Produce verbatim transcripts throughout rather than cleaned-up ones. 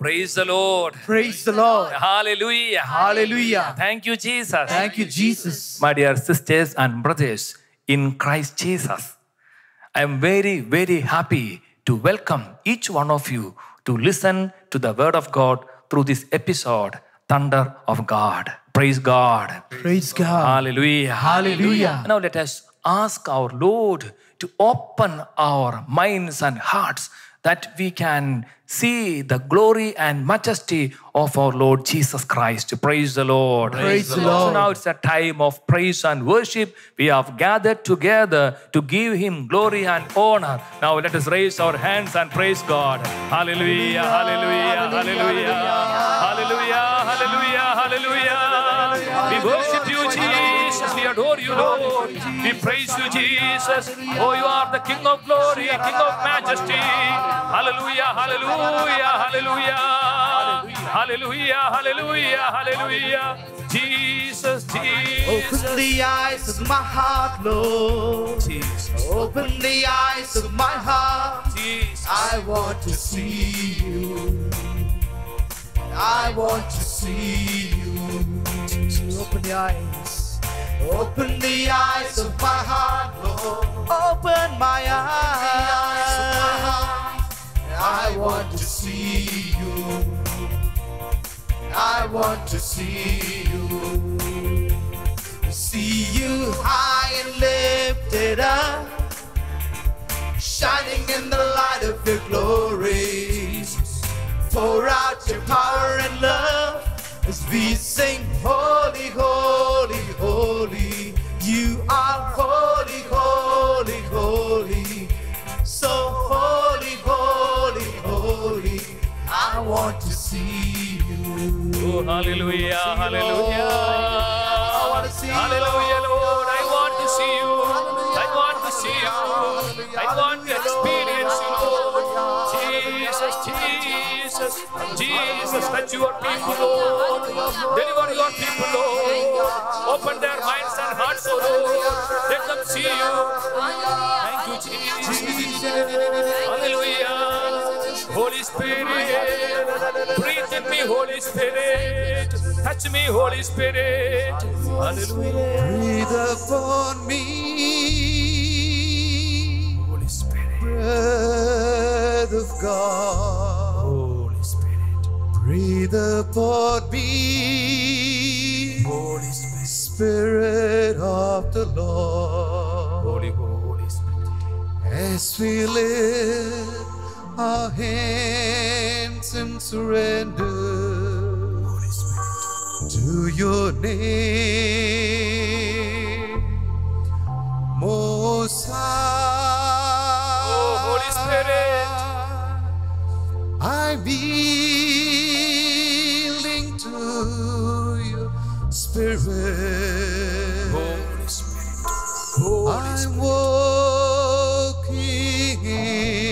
Praise the Lord. Praise the Lord. Hallelujah. Hallelujah. Thank you, Jesus. Thank you, Jesus. My dear sisters and brothers in Christ Jesus, I am very, very happy to welcome each one of you to listen to the Word of God through this episode, Thunder of God. Praise God. Praise God. Hallelujah. Hallelujah. Now let us ask our Lord to open our minds and hearts that we can see the glory and majesty of our Lord Jesus Christ. Praise the Lord. Praise the Lord. So now it's a time of praise and worship. We have gathered together to give Him glory and honor. Now let us raise our hands and praise God. Hallelujah, hallelujah, hallelujah, hallelujah, hallelujah, hallelujah. We worship You, Jesus. We adore You, Lord. We praise You, Jesus. Oh, You are the King of glory, King of majesty. Hallelujah, hallelujah. Hallelujah, hallelujah, hallelujah, hallelujah, hallelujah, Jesus, Jesus. Open the eyes of my heart, Lord. Jesus. Open the eyes of my heart. Jesus. I want to see You. I want to see You. Open the eyes. Open the eyes of my heart, Lord. Open my eyes. I want to see You. I want to see You. See You high and lifted up, shining in the light of Your glory. Pour out Your power and love as we sing, holy, holy, holy. You are holy, holy, holy. So holy, holy, holy. I want to see You. Oh, hallelujah, hallelujah. I want to see You. Hallelujah, Lord. I want to see You. I want to see You. I want to experience You, Lord. Jesus, Jesus, Jesus, touch Your people, Lord. Deliver Your people, Lord. Open their minds and hearts, Lord. Let them see You. Thank You, Jesus. Hallelujah. Holy Spirit, breathe in me, Holy Spirit. Touch me, Holy Spirit. Hallelujah. Breathe upon me, Holy Spirit. Breath of God, Holy Spirit. Breathe upon me, Holy Spirit. Spirit of the Lord, Holy, Holy Spirit. As we lift our hands and surrender, Holy Spirit, to Your name, Most High. Oh, Holy Spirit, I'm yielding to Your Spirit. Holy Spirit, Holy Spirit. I'm walking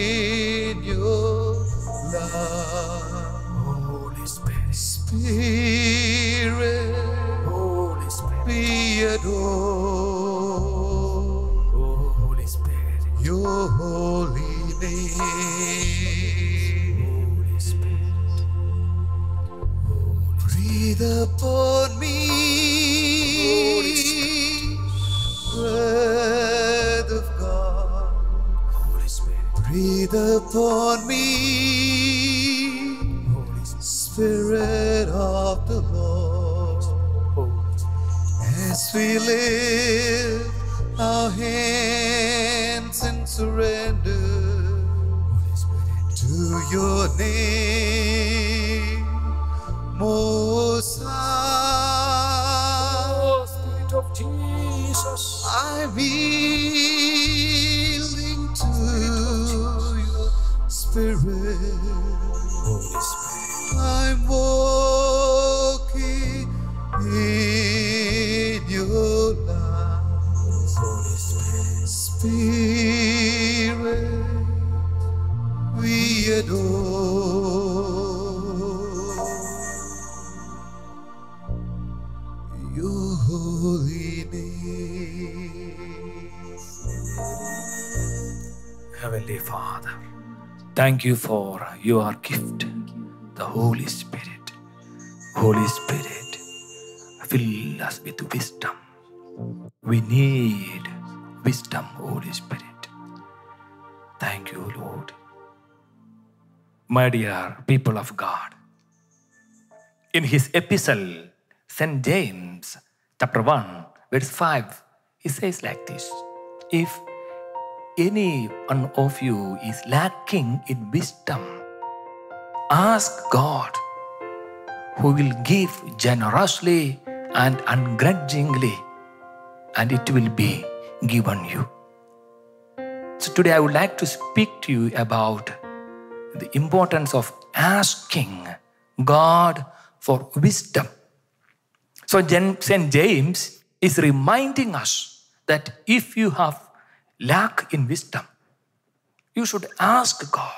in Your love. Holy Spirit, Spirit, Holy Spirit, be adored. Oh, Holy Spirit, Your holy name. Holy Spirit, breathe upon me. Holy Spirit, breath of God, Holy Spirit, breathe upon me, Holy Spirit of the Lord. As we lift our hands and surrender to Your name, Most High. Oh, Spirit of Jesus, I'm yielding to Your Spirit. Holy Spirit, I'm walking in Your light. Holy Spirit, Spirit, we adore Your holy name. Heavenly Father, thank You for Your gift. the Holy Spirit. Holy Spirit, fill us with wisdom. We need wisdom, Holy Spirit. Thank you, Lord. My dear people of God, in his epistle, Saint James, chapter one, verse five, he says like this: if any one of you is lacking in wisdom, ask God, who will give generously and ungrudgingly, and it will be given you. So today I would like to speak to you about the importance of asking God for wisdom. So Saint James is reminding us that if you have lack in wisdom, you should ask God.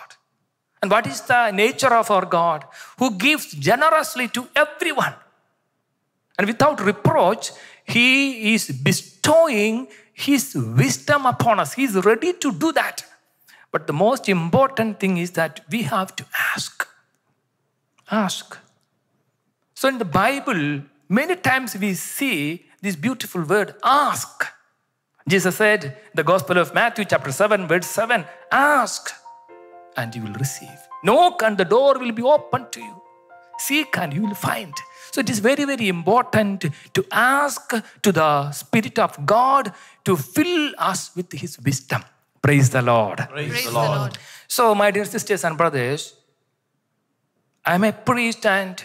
And what is the nature of our God? Who gives generously to everyone. And without reproach, he is bestowing his wisdom upon us. He is ready to do that. But the most important thing is that we have to ask. Ask. So in the Bible, many times we see this beautiful word, ask. Jesus said in the Gospel of Matthew, chapter seven, verse seven, ask and you will receive. Knock and the door will be opened to you. Seek and you will find. So it is very, very important to ask to the Spirit of God to fill us with his wisdom. Praise the Lord. Praise, Praise the, Lord. the Lord. So my dear sisters and brothers, I am a priest, and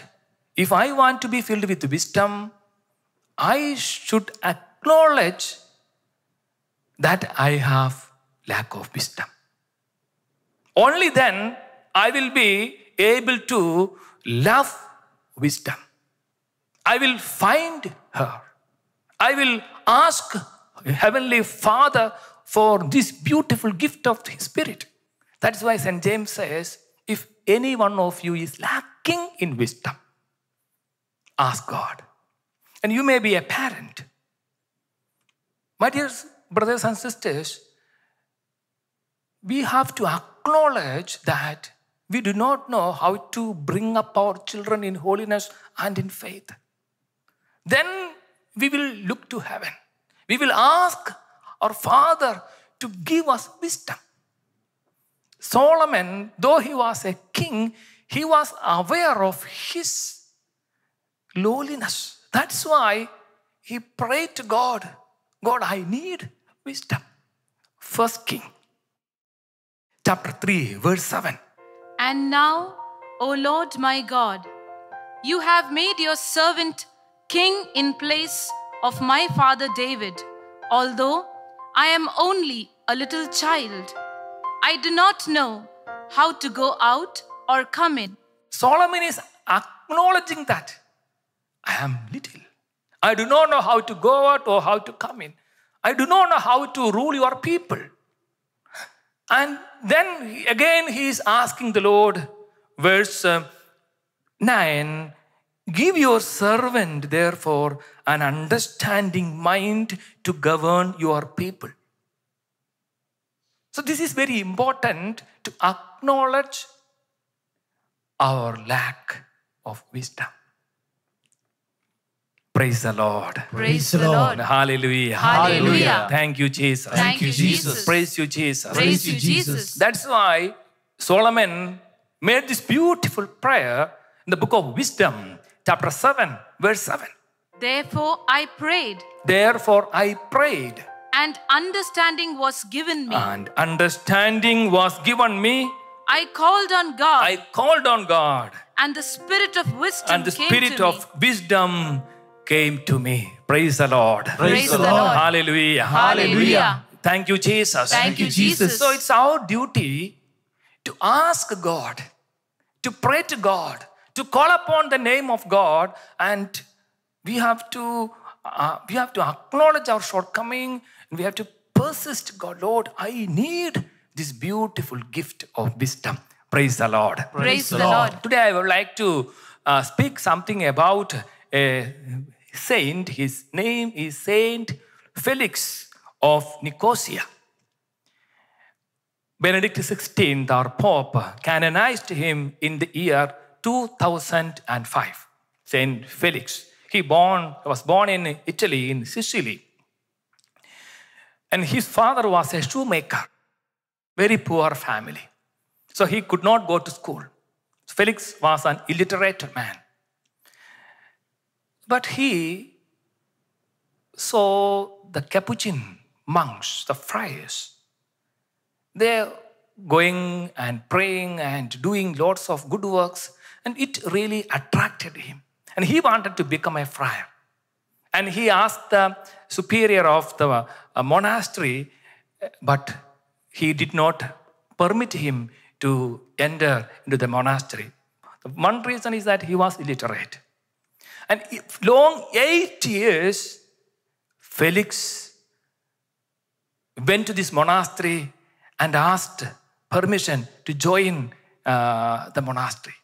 if I want to be filled with wisdom, I should acknowledge that I have lack of wisdom. Only then I will be able to love wisdom. I will find her. I will ask Heavenly Father for this beautiful gift of His Spirit. That's why Saint James says, if any one of you is lacking in wisdom, ask God. And you may be a parent. My dear brothers and sisters, we have to acknowledge that we do not know how to bring up our children in holiness and in faith. Then we will look to heaven. We will ask our Father to give us wisdom. Solomon, though he was a king, he was aware of his lowliness. That's why he prayed to God, God, I need wisdom. First King, chapter three, verse seven. And now, O Lord my God, you have made your servant king in place of my father David, although I am only a little child. I do not know how to go out or come in. Solomon is acknowledging that I am little. I do not know how to go out or how to come in. I do not know how to rule your people. And then again he is asking the Lord, verse nine, give your servant therefore an understanding mind to govern your people. So this is very important to acknowledge our lack of wisdom. Praise the Lord. Praise the Lord. Hallelujah. Hallelujah. Thank you, Jesus. Thank you, Jesus. Praise you, Jesus. Praise you, Jesus. That's why Solomon made this beautiful prayer in the book of Wisdom, chapter seven, verse seven. Therefore I prayed. Therefore I prayed. And understanding was given me. And understanding was given me. I called on God. I called on God. And the Spirit of wisdom came to me. And the Spirit of wisdom came to me. Praise the Lord. Praise the Lord. Hallelujah. Hallelujah. Thank you, Jesus. Thank you, Jesus. So it's our duty to ask God, to pray to God, to call upon the name of God, and we have to uh, we have to acknowledge our shortcoming, and we have to persist. God, Lord, I need this beautiful gift of wisdom. Praise the Lord. Praise the Lord. Today I would like to uh, speak something about a saint. His name is Saint Felix of Nicosia. Benedict the sixteenth, our Pope, canonized him in the year two thousand five. Saint Felix. He born, was born in Italy, in Sicily. And his father was a shoemaker, very poor family. So he could not go to school. Felix was an illiterate man. But he saw the Capuchin monks, the friars. They're going and praying and doing lots of good works. And it really attracted him. And he wanted to become a friar. And he asked the superior of the monastery, but he did not permit him to enter into the monastery. One reason is that he was illiterate. And long eight years, Felix went to this monastery and asked permission to join uh, the monastery.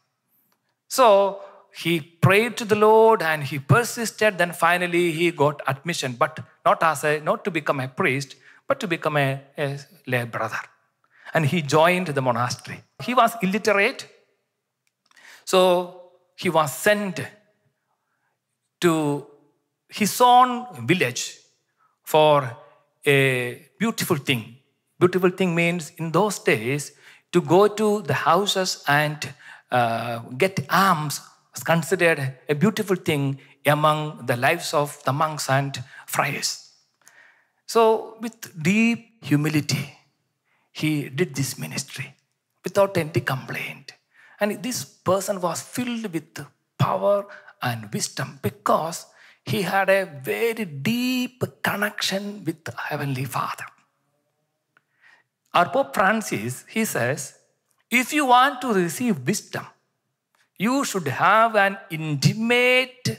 So he prayed to the Lord and he persisted. Then finally he got admission, but not as a, not to become a priest, but to become a, a lay brother. And he joined the monastery. He was illiterate. So he was sent to his own village for a beautiful thing. Beautiful thing means in those days to go to the houses and uh, get alms was considered a beautiful thing among the lives of the monks and friars. So with deep humility, he did this ministry without any complaint. And this person was filled with power and wisdom because he had a very deep connection with the Heavenly Father. Our Pope Francis, he says, if you want to receive wisdom, you should have an intimate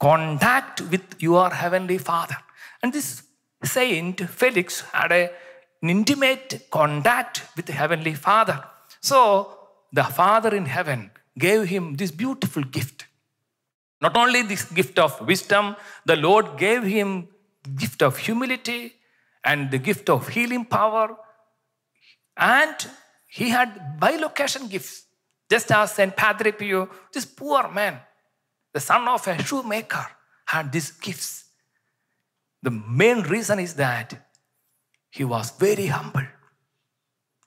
contact with your Heavenly Father. And this Saint Felix had a an intimate contact with the Heavenly Father. So the Father in heaven gave him this beautiful gift. Not only this gift of wisdom, the Lord gave him the gift of humility and the gift of healing power. And he had bilocation gifts, just as Saint Padre Pio, this poor man, the son of a shoemaker, had these gifts. The main reason is that he was very humble.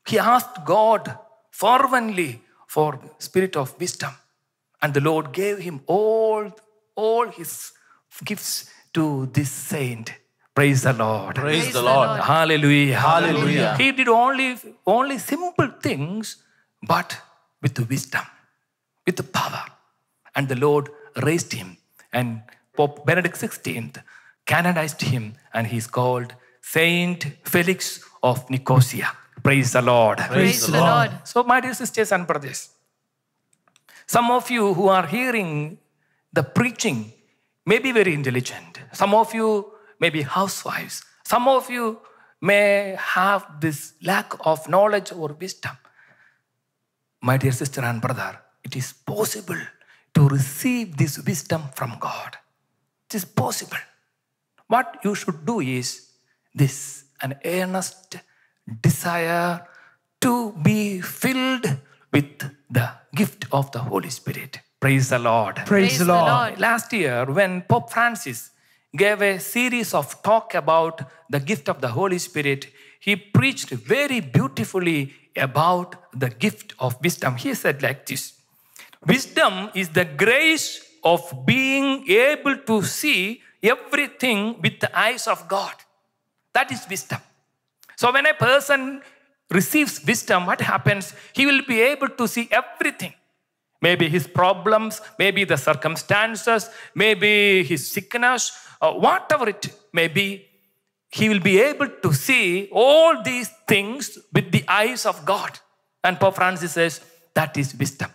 He asked God fervently for spirit of wisdom. And the Lord gave him all, all his gifts to this saint. Praise the Lord. Praise, Praise the Lord. Lord. Hallelujah. Hallelujah. He did only, only simple things, but with wisdom, with power. And the Lord raised him. And Pope Benedict the sixteenth canonized him. And he is called Saint Felix of Nicosia. Praise the Lord. Praise the Lord. So, my dear sisters and brothers, some of you who are hearing the preaching may be very intelligent. Some of you may be housewives. Some of you may have this lack of knowledge or wisdom. My dear sister and brother, it is possible to receive this wisdom from God. It is possible. What you should do is this, an earnest desire to be filled with the gift of the Holy Spirit. Praise the Lord. Praise, Praise the, Lord. the Lord. Last year, when Pope Francis gave a series of talk about the gift of the Holy Spirit, he preached very beautifully about the gift of wisdom. He said like this, wisdom is the grace of being able to see everything with the eyes of God. That is wisdom. So when a person receives wisdom, what happens? He will be able to see everything. Maybe his problems, maybe the circumstances, maybe his sickness, or whatever it may be. He will be able to see all these things with the eyes of God. And Pope Francis says, that is wisdom.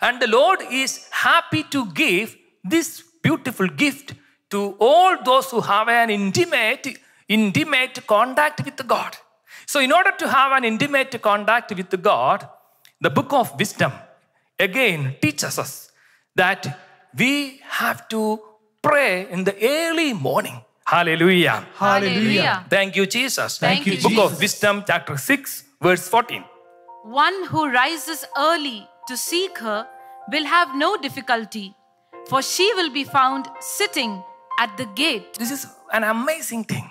And the Lord is happy to give this beautiful gift to all those who have an intimate intimate contact with God. So in order to have an intimate contact with God, the book of wisdom again teaches us that we have to pray in the early morning. Hallelujah. Hallelujah. Thank you, Jesus. Thank you, Jesus. Book of Wisdom, chapter six, verse fourteen. One who rises early to seek her will have no difficulty, for she will be found sitting at the gate. This is an amazing thing.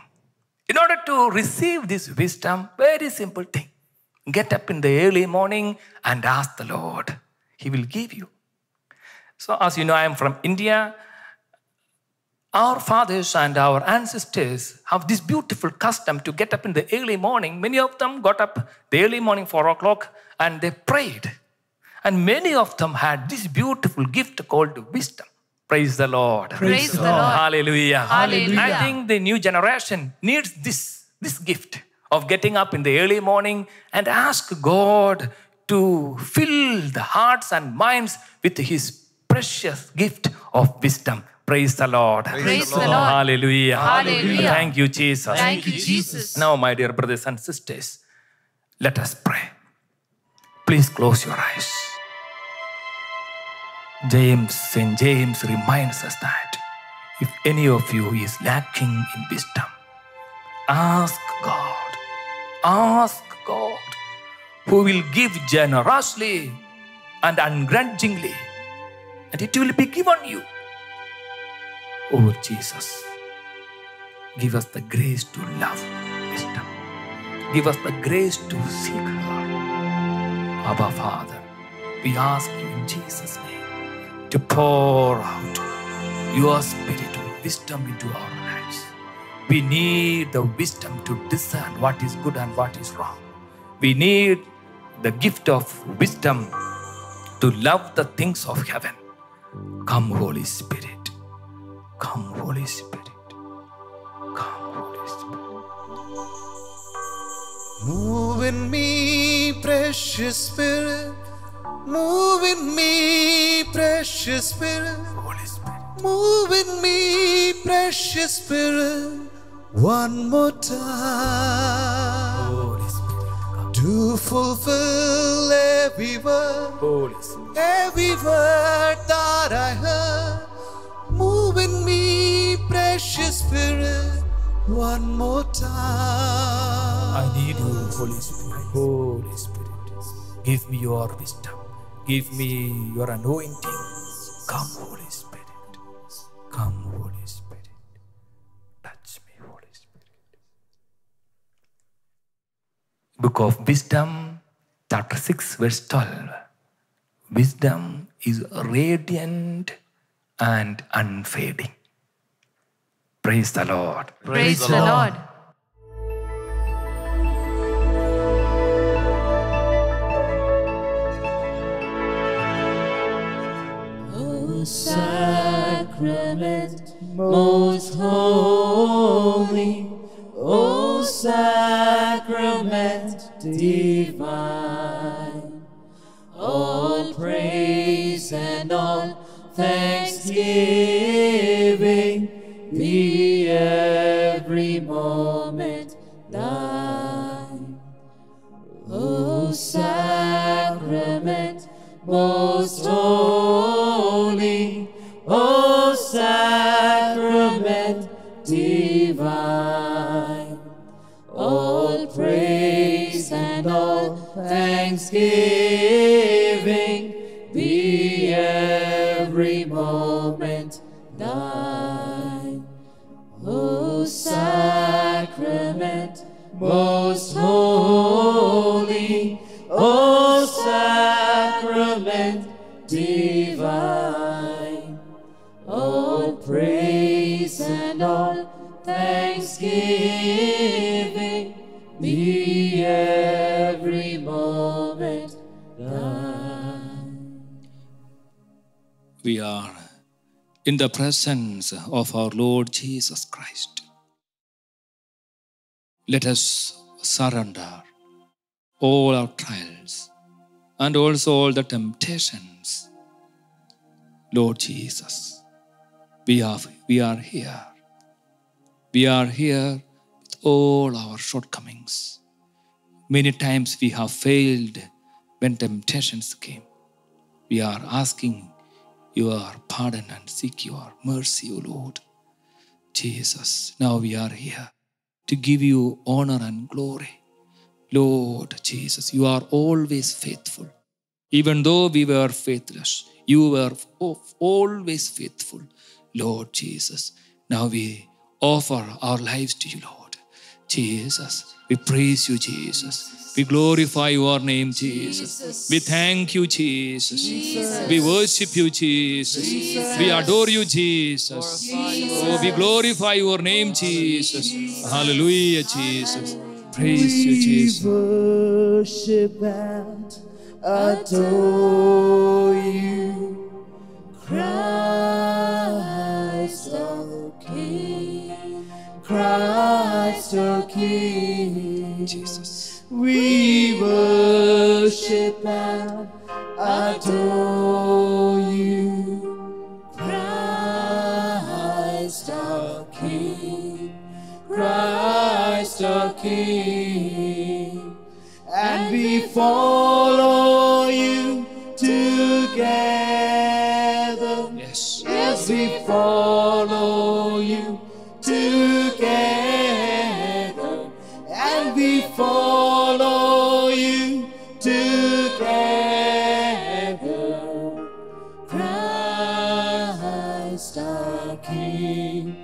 In order to receive this wisdom, very simple thing. Get up in the early morning and ask the Lord. He will give you. So as you know, I am from India. Our fathers and our ancestors have this beautiful custom to get up in the early morning. Many of them got up the early morning, four o'clock, and they prayed. And many of them had this beautiful gift called wisdom. Praise the Lord. Praise, Praise the Lord. Lord. Hallelujah. Hallelujah. I think the new generation needs this, this gift of getting up in the early morning and ask God to fill the hearts and minds with His precious gift of wisdom. Praise the Lord. Praise, Praise the Lord. Lord. Hallelujah. Hallelujah. Thank you, Jesus. Thank you, Jesus. Now, my dear brothers and sisters, let us pray. Please close your eyes. James, Saint James reminds us that if any of you is lacking in wisdom, ask God. Ask God, who will give generously and ungrudgingly, and it will be given you. Oh Jesus, give us the grace to love wisdom. Give us the grace to seek her. Abba Father, we ask you in Jesus' name to pour out your spirit of wisdom into our lives. We need the wisdom to discern what is good and what is wrong. We need the gift of wisdom to love the things of heaven. Come, Holy Spirit. Come, Holy Spirit. Come, Holy Spirit. Move in me, precious Spirit. Move in me, precious Spirit. Holy Spirit. Move in me, precious Spirit. One more time. Holy Spirit. Come. To fulfill every word. Holy Spirit. Every word that I heard. Move in me, precious Spirit, one more time. I need you, Holy Spirit. Holy Spirit, give me your wisdom. Give me your anointing. Come, Holy Spirit. Come, Holy Spirit. Touch me, Holy Spirit. Book of Wisdom, chapter six, verse twelve. Wisdom is radiant and unfading. Praise the Lord. Praise, Praise the, the Lord. Lord. O sacrament most holy, O sacrament divine, all praise and all thanksgiving be every moment thine. O sacrament most holy, O sacrament divine, all praise and all thanksgiving be every moment thine. O sacrament most holy, O sacrament divine, all praise and all thanksgiving be every moment thine. We are in the presence of our Lord Jesus Christ. Let us surrender all our trials and also all the temptations. Lord Jesus, we are, we are here. We are here with all our shortcomings. Many times we have failed when temptations came. We are asking your pardon and seek your mercy, O Lord. Jesus, now we are here to give you honor and glory. Lord Jesus, you are always faithful. Even though we were faithless, you were always faithful, Lord Jesus. Now we offer our lives to you, Lord Jesus. We praise you, Jesus. We glorify your name, Jesus. Jesus. We thank you, Jesus. Jesus. We worship you, Jesus. Jesus. We adore you, Jesus. Jesus. Oh, we glorify your name, Jesus. Jesus. Hallelujah, Jesus. Praise we you, Jesus. Worship and adore you, Christ our King, Christ our King. Jesus. We worship and adore you, Christ our King, Christ our King, and we follow you together. Yes, yes, we follow you together, and we follow you together. Christ our King,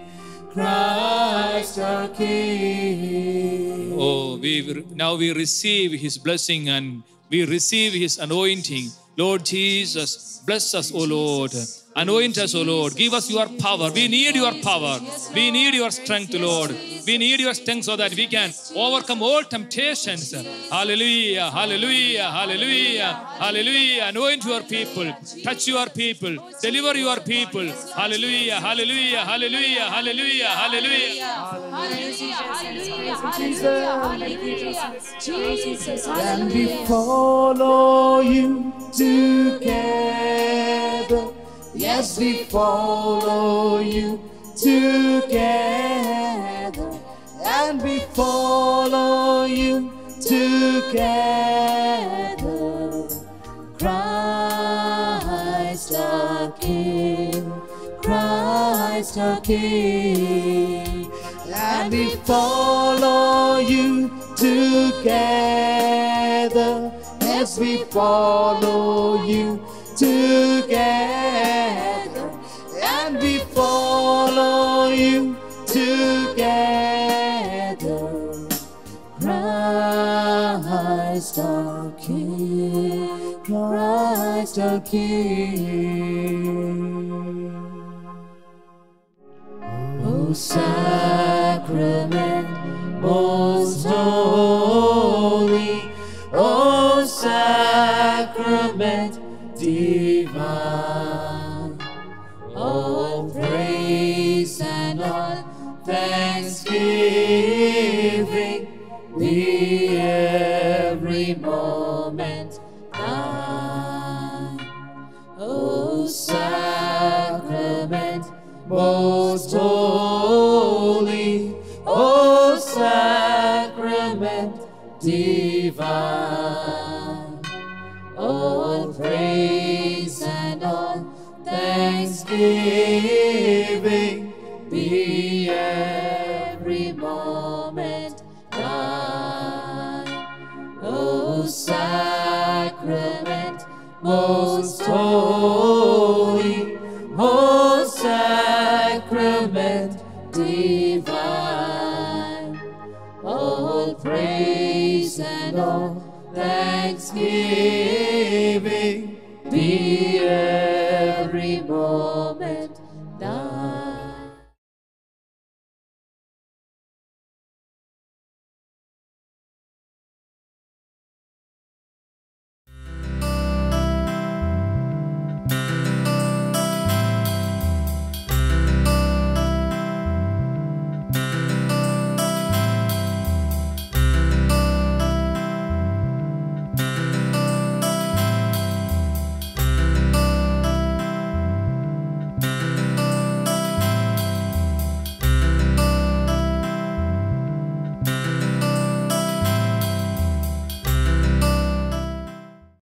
Christ our King. Oh, we now we receive his blessing and we receive his anointing. Lord Jesus, bless us, O Lord. Anoint us, O Lord. Give us your power. We need your power. We need your strength, Lord. We need your strength so that we can overcome all temptations. Hallelujah, hallelujah, hallelujah, hallelujah. Anoint your people. Touch your people. Deliver your people. Hallelujah, hallelujah, hallelujah, hallelujah, hallelujah. Hallelujah, hallelujah, Jesus. And we follow you together. Yes, we follow you together, and we follow you together. Christ our King, Christ our King, and we follow you together. Yes, we follow you together, and we follow you together. Christ our King, Christ our King. O sacrament most holy, O sacrament divine, all praise and all thanksgiving be every moment thine. O sacrament most holy, O sacrament divine, all praise and all thanksgiving be every moment thine. O sacrament most holy, O sacrament divine, all praise and all thanksgiving be